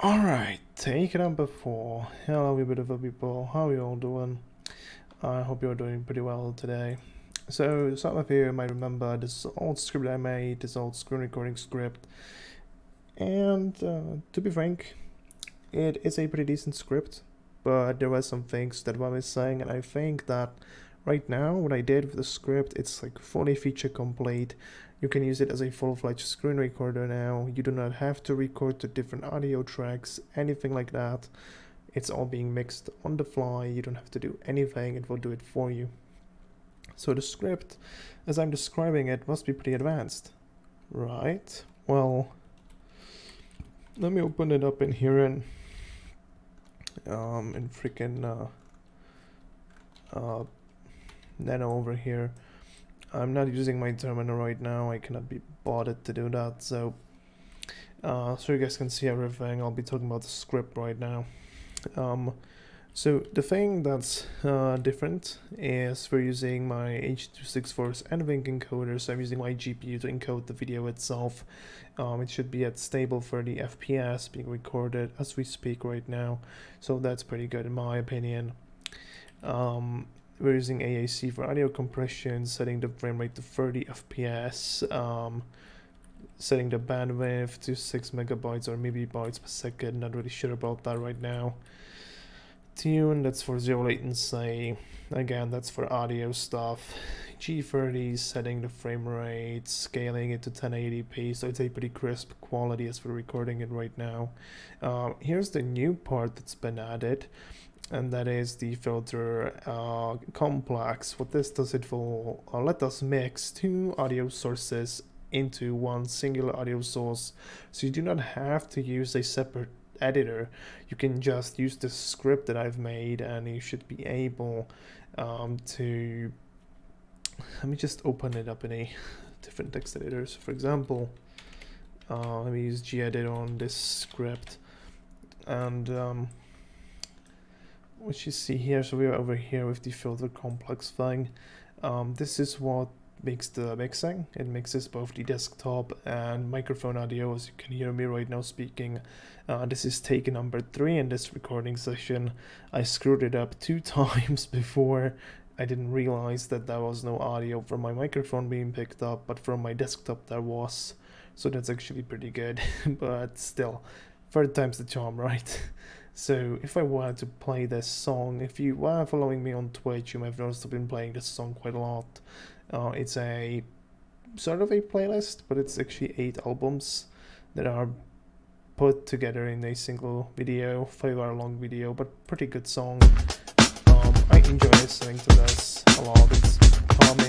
All right, take it number 4. Hello, we beautiful people. How are you all doing? I hope you're doing pretty well today. So, to start with you might remember this old script I made, this old screen recording script. And to be frank, it is a pretty decent script, but there were some things that were missing, and I think that right now, what I did with the script, it's like fully feature complete. You can use it as a full-fledged screen recorder now. You do not have to record to different audio tracks, anything like that. It's all being mixed on the fly. You don't have to do anything. It will do it for you. So the script, as I'm describing it, must be pretty advanced, right? Well, let me open it up in here and freaking nano over here. I'm not using my terminal right now. I cannot be bothered to do that. So, so you guys can see everything. I'll be talking about the script right now. So the thing that's different is we're using my H264's and Vink encoder. So I'm using my GPU to encode the video itself. It should be at stable 30 FPS being recorded as we speak right now. So that's pretty good in my opinion. We're using AAC for audio compression, setting the frame rate to 30 FPS, setting the bandwidth to 6 megabytes or maybe bytes per second, not really sure about that right now. Tune, that's for zero latency, again, that's for audio stuff. G30, setting the frame rate, scaling it to 1080p, so it's a pretty crisp quality as we're recording it right now. Here's the new part that's been added, and that is the filter complex. What this does, it will let us mix 2 audio sources into one singular audio source, so you do not have to use a separate editor. You can just use the script that I've made, and you should be able to... Let me just open it up in a different text editor. So for example, let me use gedit on this script, and what you see here, so we're over here with the filter complex thing. This is what makes the mixing. It mixes both the desktop and microphone audio, as you can hear me right now speaking. This is take number 3 in this recording session. I screwed it up 2 times before. I didn't realize that there was no audio from my microphone being picked up, but from my desktop there was. So that's actually pretty good, but still, 3rd time's the charm, right? So if I were to play this song, if you were following me on Twitch, you may have noticed I've been playing this song quite a lot. It's a sort of a playlist, but it's actually 8 albums that are put together in a single video, 5-hour-long video, but pretty good song. I enjoy listening to this a lot. It's calming.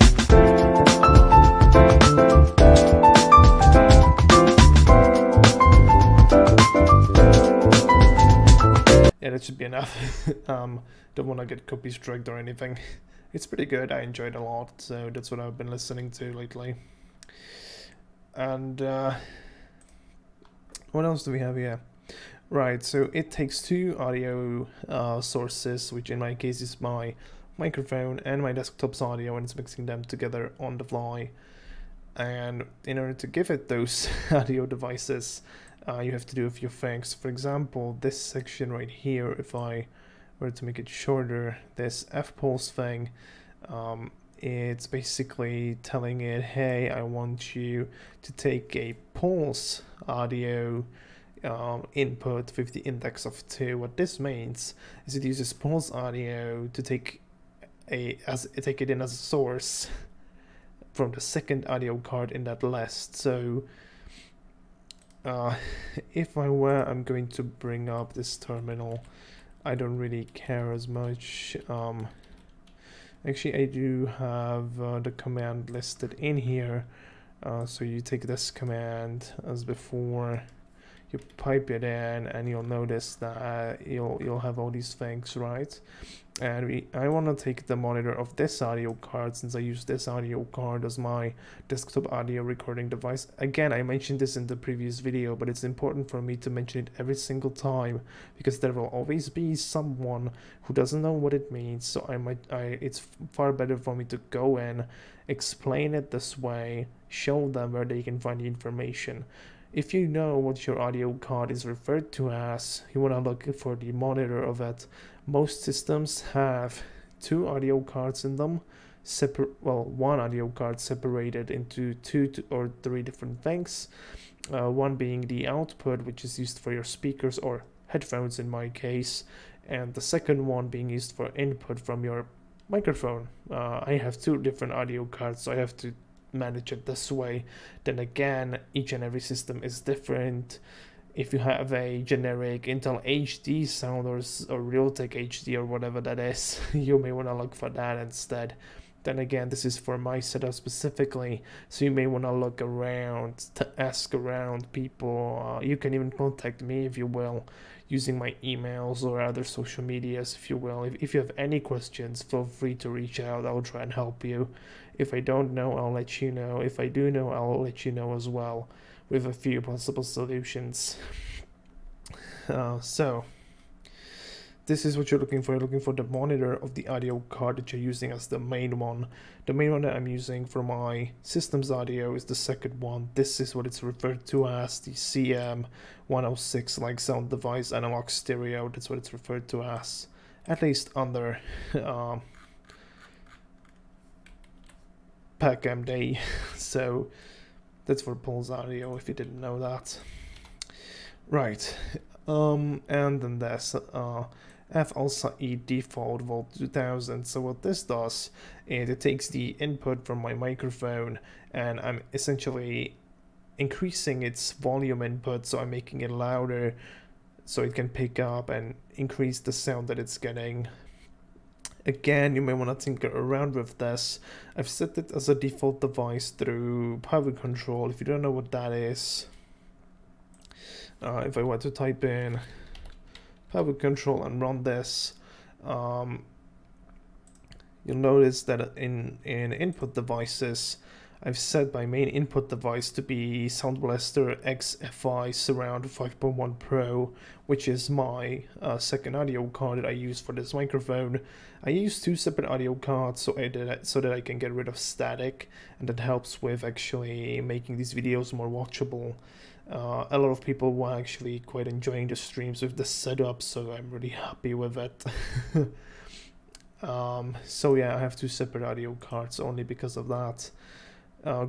Yeah, that should be enough. Don't want to get copy striked or anything. It's pretty good. I enjoyed it a lot, so that's what I've been listening to lately. And what else do we have here? Right, so it takes 2 audio sources, which in my case is my microphone and my desktop's audio, and it's mixing them together on the fly. And in order to give it those audio devices, you have to do a few things. For example, this section right here, if I were to make it shorter, this ffpulse thing, it's basically telling it, hey, I want you to take a pulse audio input with the index of 2. What this means is it uses pulse audio to take it in as a source from the 2nd audio card in that list. So if I were, I'm going to bring up this terminal. I don't really care as much. Actually, I do have the command listed in here. So you take this command as before, you pipe it in, and you'll notice that you'll have all these things, right? And I want to take the monitor of this audio card, since I use this audio card as my desktop audio recording device. Again, I mentioned this in the previous video, but it's important for me to mention it every single time, because there will always be someone who doesn't know what it means. So it's far better for me to go in, explain it this way, show them where they can find the information. If you know what your audio card is referred to as, you want to look for the monitor of it. Most systems have two audio cards in them, one audio card separated into two or three different things, one being the output, which is used for your speakers or headphones in my case, and the second one being used for input from your microphone. I have two different audio cards, so I have to manage it this way. Then again, each and every system is different. If you have a generic Intel HD sound or Realtek HD or whatever that is, you may want to look for that instead. Then again, this is for my setup specifically, so you may want to look around, to ask around people. You can even contact me if you will, using my emails or other social medias if you will. If you have any questions, feel free to reach out. I'll try and help you. If I don't know, I'll let you know. If I do know, I'll let you know as well, with a few possible solutions. So this is what you're looking for. You're looking for the monitor of the audio card that you're using as the main one. The main one that I'm using for my system's audio is the second one. This is what it's referred to as, the CM-106, like sound device analog stereo. That's what it's referred to as, at least under PCMD. So that's for Pulse audio, if you didn't know that. Right, and then there's FFmpeg default volt 2000. So what this does is it takes the input from my microphone, and I'm essentially increasing its volume input, so I'm making it louder so it can pick up and increase the sound that it's getting. Again, you may want to tinker around with this. I've set it as a default device through Power Control. If you don't know what that is, if I were to type in Power Control and run this, you'll notice that in input devices, I've set my main input device to be Sound Blaster XFI Surround 5.1 Pro, which is my second audio card that I use for this microphone. I use two separate audio cards so that I can get rid of static, and that helps with actually making these videos more watchable. A lot of people were actually quite enjoying the streams with the setup, so I'm really happy with it. So yeah, I have two separate audio cards only because of that.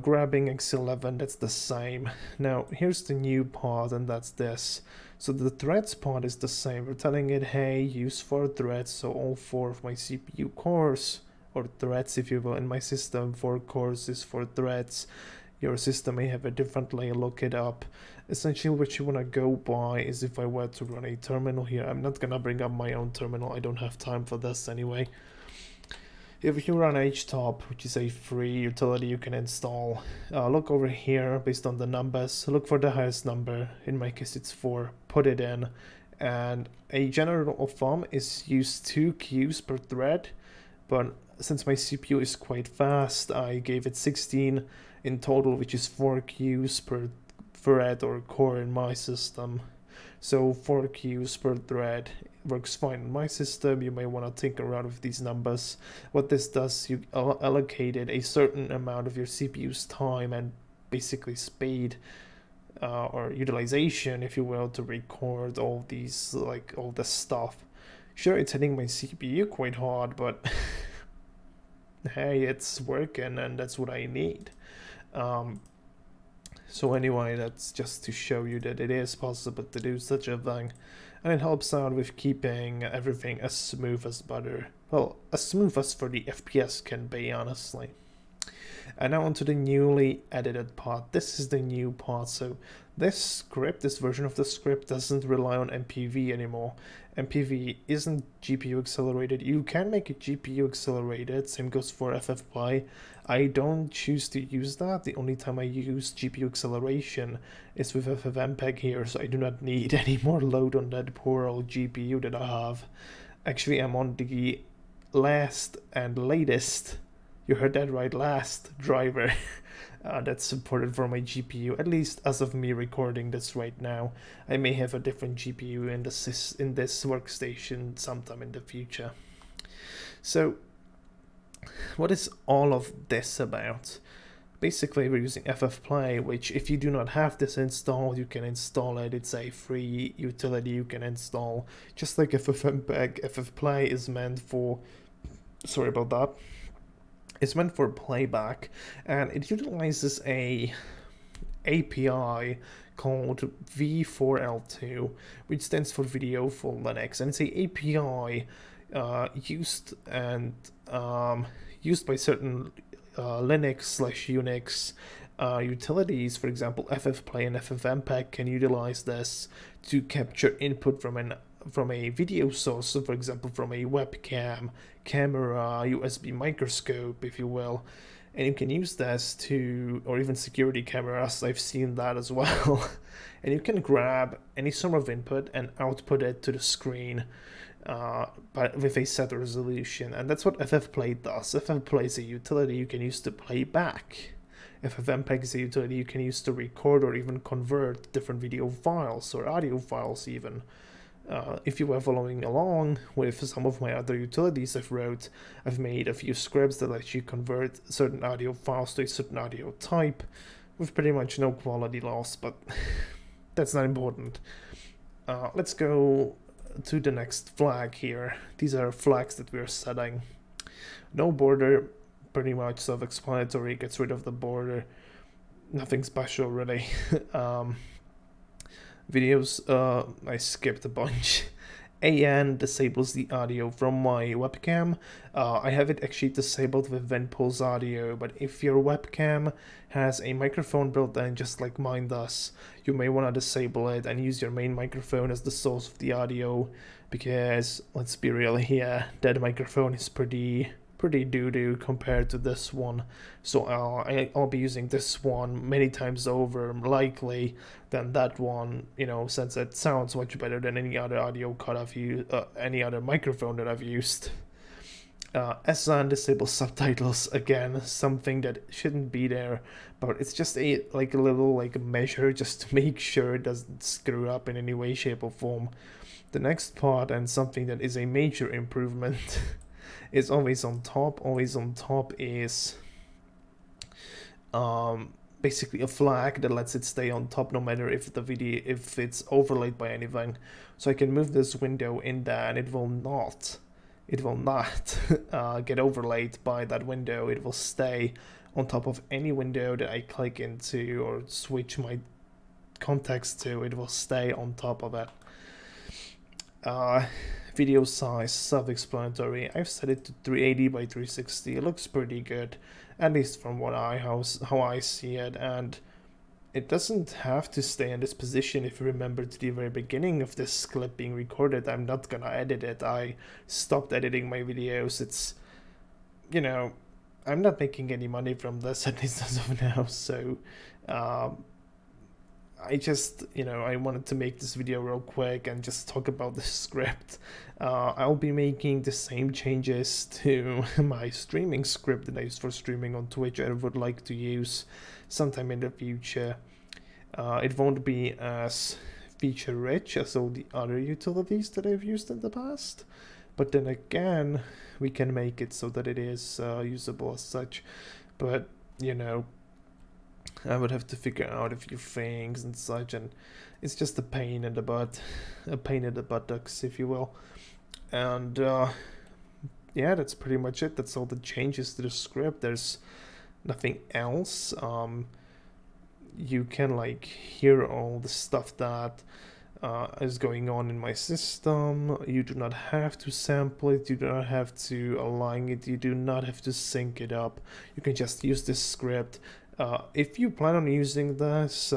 Grabbing X11, that's the same. Now here's the new part, and that's this. So the threads part is the same. We're telling it, hey, use 4 threads, so all 4 of my CPU cores, or threads if you will, in my system. 4 cores is 4 threads. Your system may have it differently, look it up. Essentially what you want to go by is, if I were to run a terminal here, I'm not gonna bring up my own terminal, I don't have time for this anyway. If you run HTOP, which is a free utility you can install, look over here based on the numbers, look for the highest number, in my case it's 4, put it in, and a general thumb is use 2 queues per thread, but since my CPU is quite fast, I gave it 16 in total, which is 4 queues per thread or core in my system. So 4 queues per thread works fine in my system. You may want to tinker around with these numbers. What this does, you allocated a certain amount of your CPU's time and basically speed, or utilization if you will, to record all these, like all this stuff. Sure, it's hitting my CPU quite hard, but hey, it's working and that's what I need. So anyway, that's just to show you that it is possible to do such a thing, and it helps out with keeping everything as smooth as butter. Well, as smooth as for the FPS can be, honestly. And now onto the newly edited part. This is the new part. So this script, this version of the script, doesn't rely on MPV anymore. MPV isn't GPU accelerated. You can make it GPU accelerated. Same goes for ffplay. I don't choose to use that. The only time I use GPU acceleration is with FFmpeg here, so I do not need any more load on that poor old GPU that I have. Actually, I'm on the last and latest, you heard that right, last driver that's supported for my GPU, at least as of me recording this right now. I may have a different GPU in this workstation sometime in the future. So what is all of this about? basically we're using ffplay, which if you do not have this installed, you can install it. It's a free utility you can install. Just like FFmpeg, ffplay is meant for, sorry about that, it's meant for playback, and it utilizes a API called V4L2, which stands for Video for Linux, and it's a API used by certain Linux/Unix utilities. For example, ffplay and ffmpeg can utilize this to capture input from a video source, so for example from a webcam, camera, USB microscope, if you will, and you can use this to, or even security cameras, I've seen that as well. And you can grab any sort of input and output it to the screen, but with a set resolution, and that's what ffplay does. Ffplay is a utility you can use to play back. FFmpeg is a utility you can use to record or even convert different video files or audio files even. If you were following along with some of my other utilities I've wrote, I've made a few scripts that let you convert certain audio files to a certain audio type with pretty much no quality loss, but that's not important. Let's go to the next flag here. These are flags that we're setting. No border, pretty much self-explanatory, gets rid of the border. Nothing special really. Videos, I skipped a bunch. AN disables the audio from my webcam. I have it actually disabled with Ventpulse audio, but if your webcam has a microphone built in, just like mine does, you may want to disable it and use your main microphone as the source of the audio, because let's be real here, that microphone is pretty doo-doo compared to this one. So I'll be using this one many times over likely than that one, you know, since it sounds much better than any other audio card I've used, any other microphone that I've used. SN disables subtitles, again something that shouldn't be there, but it's just a little measure just to make sure it doesn't screw up in any way, shape or form. The next part, and something that is a major improvement, is always on top. Always on top is basically a flag that lets it stay on top no matter if the video, if it's overlaid by anything. So I can move this window in there and it will not get overlaid by that window. It will stay on top of any window that I click into or switch my context to. It will stay on top of it. Video size, self-explanatory. I've set it to 380 by 360. It looks pretty good, at least from what how I see it, and it doesn't have to stay in this position. If you remember to the very beginning of this clip being recorded, I'm not gonna edit it. I stopped editing my videos. It's, you know, I'm not making any money from this, at least as of now, so I just, you know, I wanted to make this video real quick and just talk about the script. I'll be making the same changes to my streaming script that I use for streaming on Twitch. I would like to use sometime in the future. It won't be as feature rich as all the other utilities that I've used in the past, but then again, we can make it so that it is usable as such. But, you know, I would have to figure out a few things and such, and it's just a pain in the butt, a pain in the buttocks, if you will. And yeah, that's pretty much it. That's all the changes to the script. There's nothing else. You can like hear all the stuff that is going on in my system. You do not have to sample it, you do not have to align it, you do not have to sync it up. You can just use this script. If you plan on using this,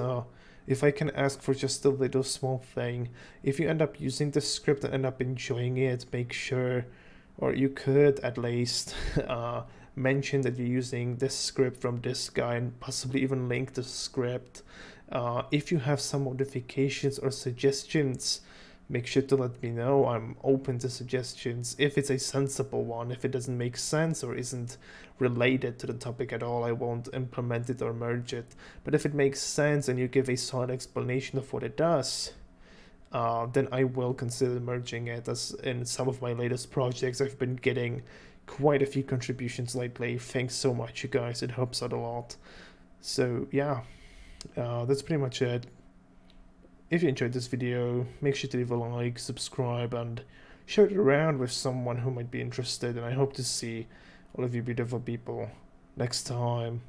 if I can ask for just a little small thing, if you end up using this script and end up enjoying it, make sure, or you could at least mention that you're using this script from this guy and possibly even link the script. If you have some modifications or suggestions, make sure to let me know. I'm open to suggestions if it's a sensible one. If it doesn't make sense or isn't related to the topic at all, I won't implement it or merge it. But if it makes sense and you give a solid explanation of what it does, then I will consider merging it. As in some of my latest projects, I've been getting quite a few contributions lately. Thanks so much, you guys. It helps out a lot. So yeah, that's pretty much it. If you enjoyed this video, make sure to leave a like, subscribe, and share it around with someone who might be interested, and I hope to see all of you beautiful people next time.